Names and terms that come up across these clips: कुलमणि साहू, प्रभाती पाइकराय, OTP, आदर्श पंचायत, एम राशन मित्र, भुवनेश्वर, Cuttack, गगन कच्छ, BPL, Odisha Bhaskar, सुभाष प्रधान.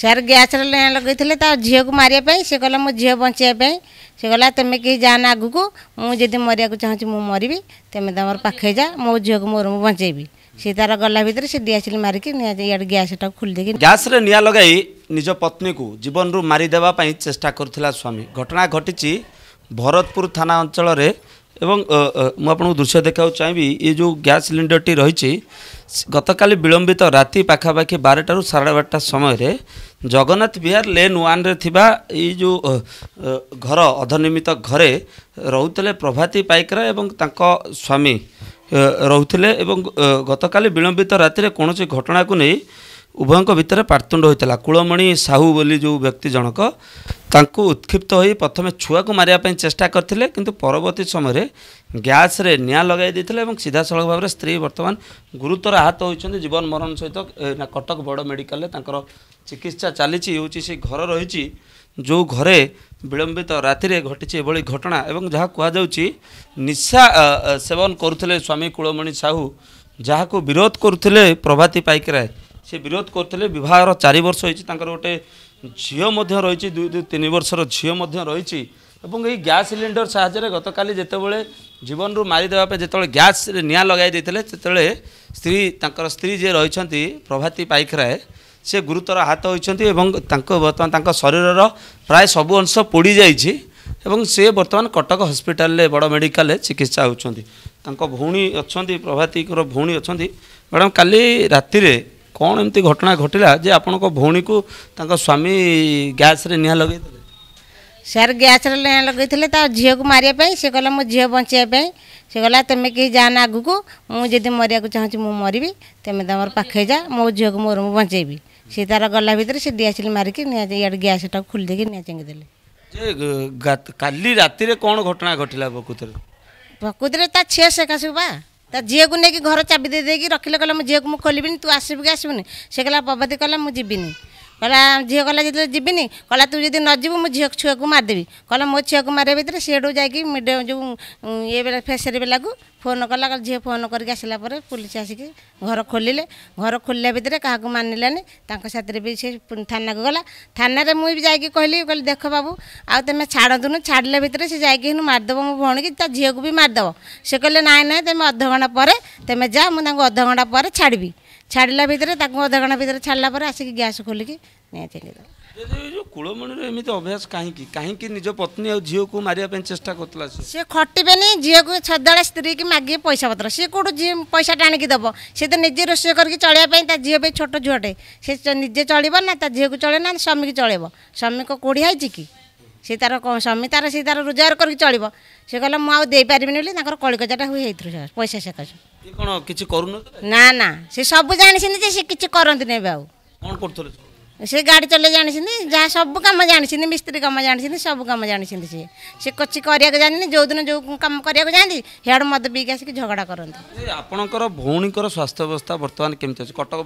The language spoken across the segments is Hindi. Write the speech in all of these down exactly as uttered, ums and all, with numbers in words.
सर गैस लगे झील को मारे सी कहला मो झी बचाई सी कहला तुम्हें कहीं जाना आगू को मुझे मरिया चाहूँ मुझे मरबी तुम्हें तुम पाखे जा मो झी को मोर मुझे बचेबी सी तार गला भर से डीएस मारिकी इे गैस खोली गैस निआ लगे निज पत्नी को जीवन रू मारिदेवाई चेष्टा करुला स्वामी। घटना घटी भरतपुर थाना अंचल एवं मुझे दृश्य देखा चाहिए। ये जो गैस सिलिंडरटी रही गतकाली विलंबित राति पाखापाखि बारटा रु साढ़े बारटा समय जगन्नाथ विहार लेन वन रे थिबा ये जो घर अधनिर्मित घरे रोते प्रभाती पाइकरा एवं तांको स्वामी रोते गतकाली विलंबित राति कौन सी घटना को नहीं उभयों भितर पार्तुंड होता। कुलमणि साहू बोली जो व्यक्ति जनक तांकु उत्क्षिप्त हो प्रथम छुआ को मारे चेष्टा करते किंतु परवर्ती समय गैस रे निआ लगाई देथिले एवं सीधा सड़क भाव में स्त्री वर्तमान गुरुतर आहत होइछन जीवन मरण सहित तो कटक बड़ मेडिकल तांकर चिकित्सा चली से घर रही जो घरे विलंबित राति घटी एभली घटना एवं जहाँ कहुच्छी निशा सेवन करुले स्वामी कुलमणि साहू जहाँ को विरोध करुले प्रभाती पाइकराय से विरोध करते बहुत चार वर्ष होती गोटे झील रही दुई तीन वर्षर झील रही गैस सिलिंडर साहय गतकाली जितेबाला जीवन रू मारिदेवाई जिते गैस निआ लगे से स्त्री तर स्त्री जी रही प्रभाती पाइकराय से गुरुतर आहत होती बर्तमान शरीर प्राय सबु अंश पोड़ी जाइए सी बर्तमान कटक हस्पिटाल बड़ मेडिकल चिकित्सा होती। भौणी अच्छा प्रभाती भौणी अच्छा मैडम काली राति कौन एमती घटना घटला जे आपण को भौणी को तांका स्वामी गैस रे निआ लगे सर गैस रे निआ लगे झील को मारे सी कहला मो झी बचाई सी कहला तुम्हें कहीं जाना आगू को मुझे मरिया चाहूँ मुझे मरबी तुम्हें तुम पाखे जा मो झी को मोर मुझे बचाई सी तार गला भर से डीएस मारिकी इे गैस खोली देके निआ चेंगी देले। काली राति कौन घटना घटला प्रकृत प्रकृत ता छे सकाशु बा ता झी को लेकिन घर चाबी दे देकी रखिले कहला मो झी को मु खोलिबिन तू आसबु कि आसबुनि से कहला प्रभाती कहला मु जीबिनी कहला झी कहला जते जीबिनी कहला तू जदी न जीबु मु झी छुआ को मारदेबी कहला मो छुआ को मारे भीतर सेडो जाकी मिडे जो ये बेला फेसरे बेला को फोन कला झी फोन करके आसला पर पुलिस आसिकी घर खोलिले घर खोलला भीतर का को मानिलानी तांको साथरे भी से थाना को गला थाना रे मु भी जाकी कहली कहली देख बाबू आ तमे छाडदुनु छाडले भीतर से जाकी हनु मारदब मो भौणी की ता झी को भी मारदब से कहले नाय नाय तमे आधा घंटा पर तमे जा मु तांको आधा घंटा पर छाडबी छाड़ला भीतर तांको आधा घंटा भीतर छाड़ला पर आसिकी गैस खोलिकी ने चेंगे दो जो कुलमणि रे एमिते अभ्यास काहेकी काहेकी निज पत्नी आ झियो को मारिया पे चेष्टा करतला से खटिबेनी झियो को छदाला स्त्री की मागे पैसा पत्र से कोडो जे पैसा टाणी की दबो से तो निजे रोषे करके चलिया पे ता झियो पे छोटो झोटे से निजे चलिबो ना ता झियो को चले ना स्वामी की चलेबो स्वामी को कोडी हाइची की से तार स्वामी तार से तार रोजगार करके चलिबो से कहला म आउ दे पारिबिन बोली ताकर कलिकजाटा होई हेतु पैसा सकाश ई कोन किछि करू ना ना से सब जानि सिनि से किछि करंत ने बाऊ कोन करथले से गाड़ी चले जानी जहाँ सब कम जानी मिस्त्री कम जानी सब कम जानी सी सी किसी करने जानी जो दिन जो कम करने जाती हिड़े मद पीके आसिक झगड़ा करते। आपणकर भौणी स्वास्थ्य अवस्था बर्तमान केमती अच्छे कटक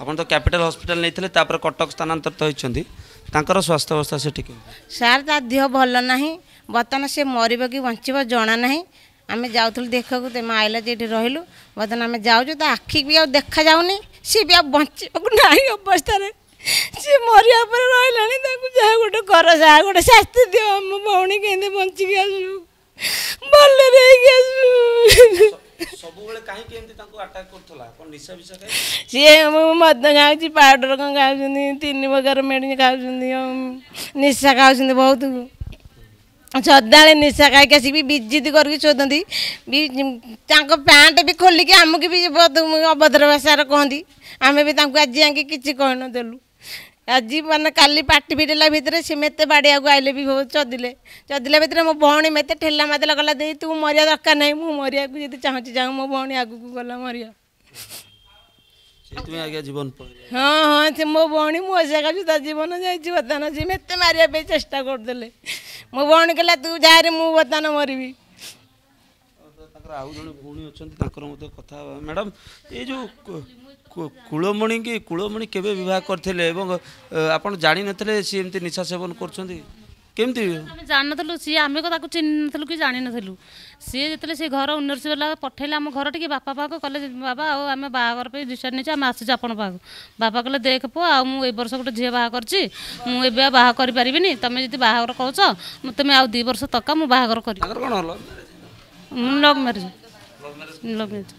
आप तो कैपिटल हस्पिटाल नहीं कटक स्थानांतरित होती स्वास्थ्य अवस्था से ठीक सार तार देह भल ना बर्तमान से मरब कि बचब जना ना आम जाऊँ देखा तुम आइल जी रही बर्तमान आम जाऊ तो आखिक भी देखा जाऊनी सी भी बचवाक ना अवस्था सी मरिया पर रही जहाँ गोटे कर जहाँ गोटे शास्ति दिव मो भौणी के बचिकी आसू भल सी मद खाऊँ पाउडर कौन खाऊँ तीन प्रकार मेडिसिन खाऊँ निशा खाऊँ बहुत सदाबले निशा खाई आसिक विजित करके शोधती पैंट भी खोलिकी आमको भी अभद्र भाषार कहती आम भी आज आगे किसी कह नदेलु आज मैंने काली पार्टी फिटेला भितर सी मेते बाड़िया आइले भी चदिले चदिला भितर मो भौणी मेते ठेला मादेला गला दे तू मरिया दरकार ना मु मरिया को जब चाहूँगी जाऊँ मो भौणी आगू को गला मरिया जीवन हाँ हाँ से मो भौणी मो आशा जीवन जाता सी मेते मारे चेष्टा करदे मो भौणी कहला तू जा बर्तमान मरबी आउ जो भौणी अच्छा कथा मैडम ये जो कुलमणि की कुलमणि केवे विवाह करते आप जानी नथिले सी एमती निशा सेवन कर केमती जान नथलु सी आमे को ताकू चिन्ह नथलु कि जानि नथलु सी जतले से घर उन्नरसी वाला पठैला हम घर टिके बापा पाको कले बाबा आ आमे बाहागर पे डिसाइड नै छ आमे आसी आपन पाको बापा कले देख पो आ मु ए वर्ष गोटे झिया बाहा करछि मु एबे बाहा करि परिबिनी तमे जति बाहागर कहछ मु तमे आ दो वर्ष तक मु बाहागर करि बाहागर कोन हलो love marriage love marriage love marriage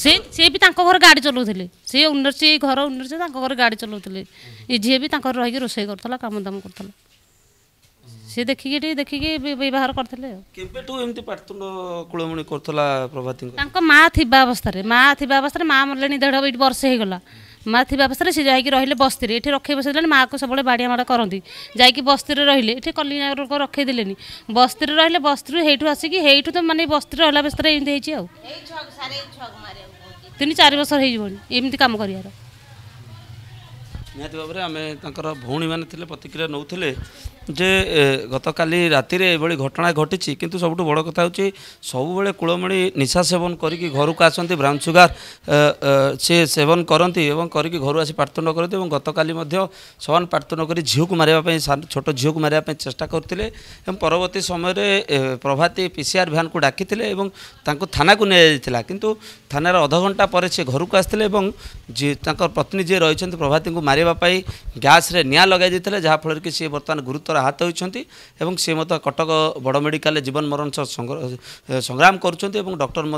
से से भी ताको घर गाडी चलौथिले से उन्नरसी घर उन्नरसी ताको घर गाडी चलौथिले ए झिया भी ताको रहि के रोसै करथला काम दाम करथला से देखि के देखि के व्यवहार करथले केबे तो एमति पाटतुंड कुळमणी करथला प्रभाती तांको मा थिबा अवस्था रे मा थिबा अवस्था रे मा मलेनी डेढ़ वर्ष हे गला मा थिबा अवस्था रे से जाय कि रहिले बस्ती रे एठी रखे बसेलेनी मा को सबले बाडिया माडा करंती जाय कि बस्ती रे रहिले एठी कलिनागर को रखे दिलेनी बस्ती रे रहिले बस्ती रे हेठु आसी कि हेठु तो माने बस्ती रे होला बस्ती रे एमति हेची आउ ए छग सारे छग मारे तीन चार वर्ष हे जबोनी एमति काम करियार निहति भाव में आम भौणी मैंने प्रतिक्रिया नौले जे गत काली रातिर ये घटना घटी किंतु सब बड़ कथा हूँ सबुबले कूलमणी निशा सेवन करके घर को आसती ब्राउन सुगार सी सेवन करती घर आसी पार्तन करती गत काली से पार्तन कर झीव को मारे छोट झीव को मारे चेष्टा करते परवर्त समय प्रभाती पीसीआर भ्यान को डाकी थाना को निया किंतु थाना अधघंटा पर सी घर को आसते पत्नी जी रही प्रभाती को मारे गैस रे निया लगे जहाँफल कि सी बर्तमान गुरुतर आहत होती सी मत कटक बड़ मेडिकल जीवन मरण संग्राम कर डॉक्टर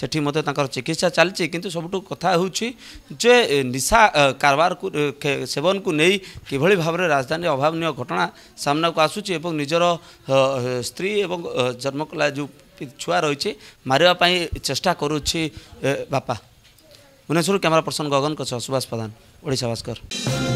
सेठी मत चिकित्सा चलती किंतु सब कथा हूँ जे निशा कारबार सेवन को नहीं किभली भाव में राजधानी अभावन घटना सामना को आसूची निजर स्त्री एवं जन्म कला जो छुआ रही मारे चेष्टा करुच्ची बापा भुवनेश्वर कैमरा पर्सन गगन कच्छ सुभाष प्रधान ओडिशा भास्कर।